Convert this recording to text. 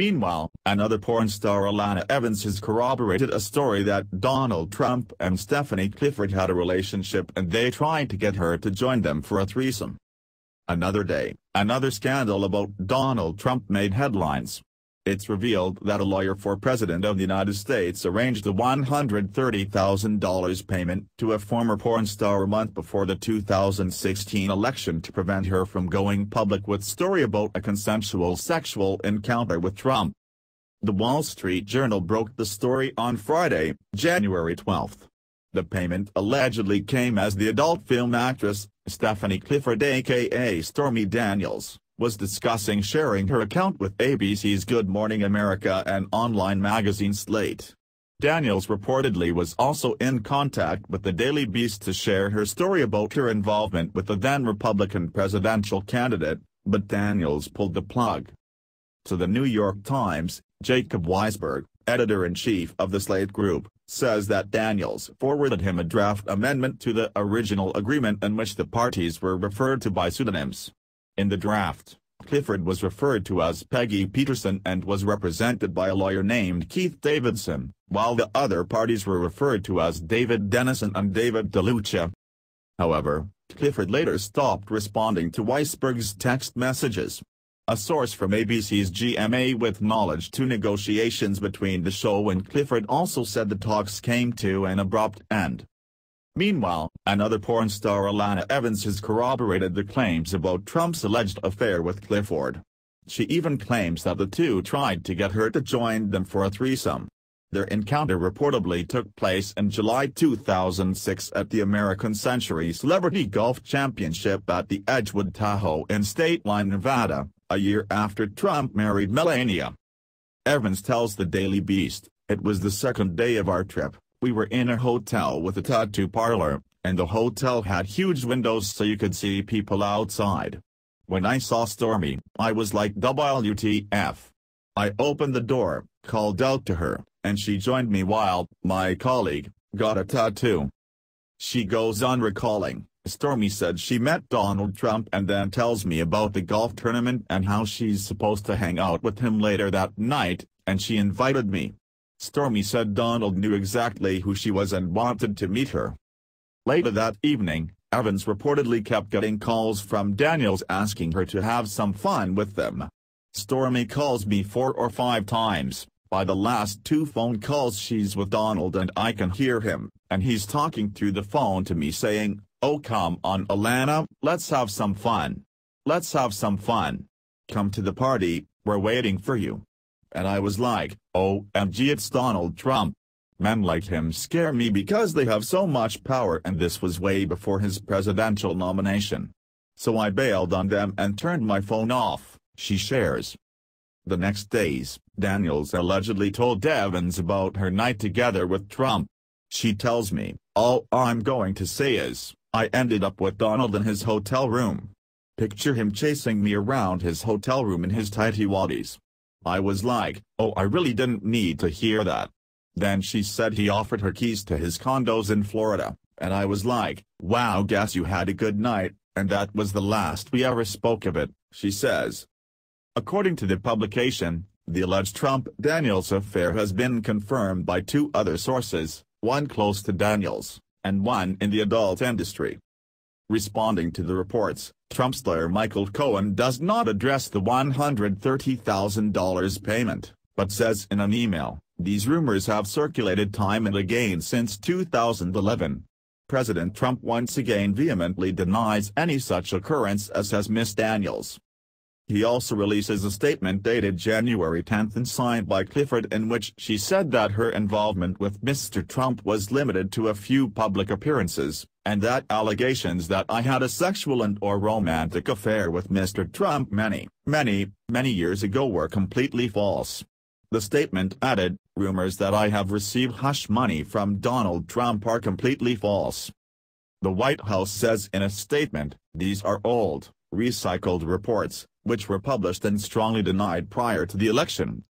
Meanwhile, another porn star, Alana Evans, has corroborated a story that Donald Trump and Stephanie Clifford had a relationship and they tried to get her to join them for a threesome. Another day, another scandal about Donald Trump made headlines. It's revealed that a lawyer for President of the United States arranged a $130,000 payment to a former porn star a month before the 2016 election to prevent her from going public with story about a consensual sexual encounter with Trump. The Wall Street Journal broke the story on Friday, January 12. The payment allegedly came as the adult film actress, Stephanie Clifford aka Stormy Daniels, was discussing sharing her account with ABC's Good Morning America and online magazine Slate. Daniels reportedly was also in contact with the Daily Beast to share her story about her involvement with the then-Republican presidential candidate, but Daniels pulled the plug. To the New York Times, Jacob Weisberg, editor-in-chief of the Slate Group, says that Daniels forwarded him a draft amendment to the original agreement in which the parties were referred to by pseudonyms. In the draft, Clifford was referred to as Peggy Peterson and was represented by a lawyer named Keith Davidson, while the other parties were referred to as David Dennison and David DeLucia. However, Clifford later stopped responding to Weisberg's text messages. A source from ABC's GMA with knowledge to negotiations between the show and Clifford also said the talks came to an abrupt end. Meanwhile, another porn star, Alana Evans, has corroborated the claims about Trump's alleged affair with Clifford. She even claims that the two tried to get her to join them for a threesome. Their encounter reportedly took place in July 2006 at the American Century Celebrity Golf Championship at the Edgewood Tahoe in Stateline, Nevada, a year after Trump married Melania. Evans tells the Daily Beast, "It was the second day of our trip. We were in a hotel with a tattoo parlor, and the hotel had huge windows so you could see people outside. When I saw Stormy, I was like WTF. I opened the door, called out to her, and she joined me while my colleague got a tattoo." She goes on recalling, "Stormy said she met Donald Trump and then tells me about the golf tournament and how she's supposed to hang out with him later that night, and she invited me. Stormy said Donald knew exactly who she was and wanted to meet her." Later that evening, Evans reportedly kept getting calls from Daniels asking her to have some fun with them. "Stormy calls me 4 or 5 times. By the last 2 phone calls she's with Donald and I can hear him, and he's talking through the phone to me saying, 'Oh come on Alana, let's have some fun. Let's have some fun. Come to the party, we're waiting for you.' And I was like, OMG, it's Donald Trump. Men like him scare me because they have so much power, and this was way before his presidential nomination. So I bailed on them and turned my phone off," she shares. The next days, Daniels allegedly told Evans about her night together with Trump. "She tells me, 'All I'm going to say is, I ended up with Donald in his hotel room. Picture him chasing me around his hotel room in his tighty waddies.' I was like, 'Oh, I really didn't need to hear that.' Then she said he offered her keys to his condos in Florida, and I was like, 'Wow, guess you had a good night,' and that was the last we ever spoke of it," she says. According to the publication, the alleged Trump-Daniels affair has been confirmed by 2 other sources, one close to Daniels, and one in the adult industry. Responding to the reports, Trump's lawyer Michael Cohen does not address the $130,000 payment, but says in an email, "These rumors have circulated time and again since 2011. President Trump once again vehemently denies any such occurrence as has Miss Daniels." He also releases a statement dated January 10 and signed by Clifford in which she said that her involvement with Mr. Trump was limited to a few public appearances, and that allegations that I had a sexual and or romantic affair with Mr. Trump many years ago were completely false. The statement added, "Rumors that I have received hush money from Donald Trump are completely false." The White House says in a statement, "These are old, recycled reports, which were published and strongly denied prior to the election,